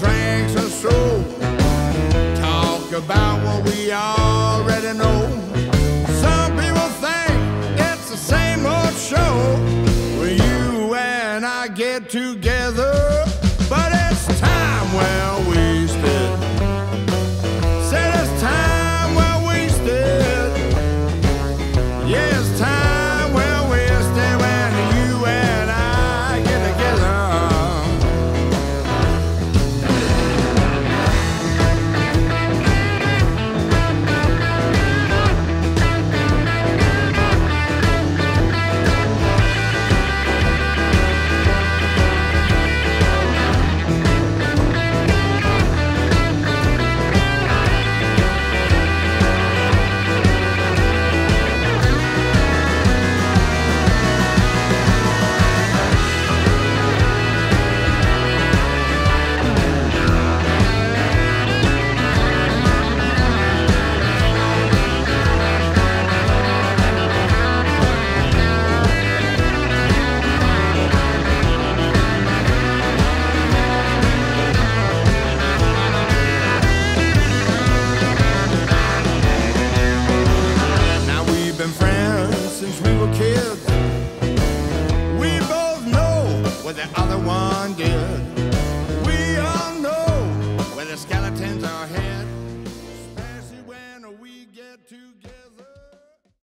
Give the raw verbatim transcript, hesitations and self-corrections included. Drinks and so talk about what we already know.